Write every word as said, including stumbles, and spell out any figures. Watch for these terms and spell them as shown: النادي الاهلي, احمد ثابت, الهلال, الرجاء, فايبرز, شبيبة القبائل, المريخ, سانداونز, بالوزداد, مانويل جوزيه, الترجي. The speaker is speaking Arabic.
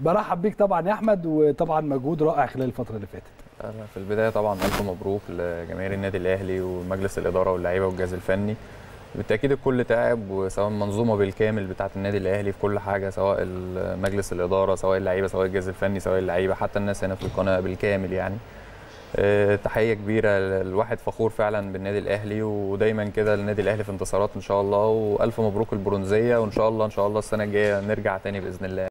برحب بيك طبعا يا احمد، وطبعا مجهود رائع خلال الفتره اللي فاتت. انا في البدايه طبعا الف مبروك لجماهير النادي الاهلي ومجلس الاداره واللعيبه والجهاز الفني. بالتاكيد الكل تعب، وسواء المنظومه بالكامل بتاعه النادي الاهلي في كل حاجه، سواء مجلس الاداره، سواء اللعيبه، سواء الجهاز الفني، سواء اللعيبه، حتى الناس هنا في القناه بالكامل. يعني تحيه كبيره، الواحد فخور فعلا بالنادي الاهلي، ودايما كده النادي الاهلي في انتصارات ان شاء الله. والف مبروك البرونزيه، وان شاء الله ان شاء الله السنه الجايه نرجع تاني باذن الله.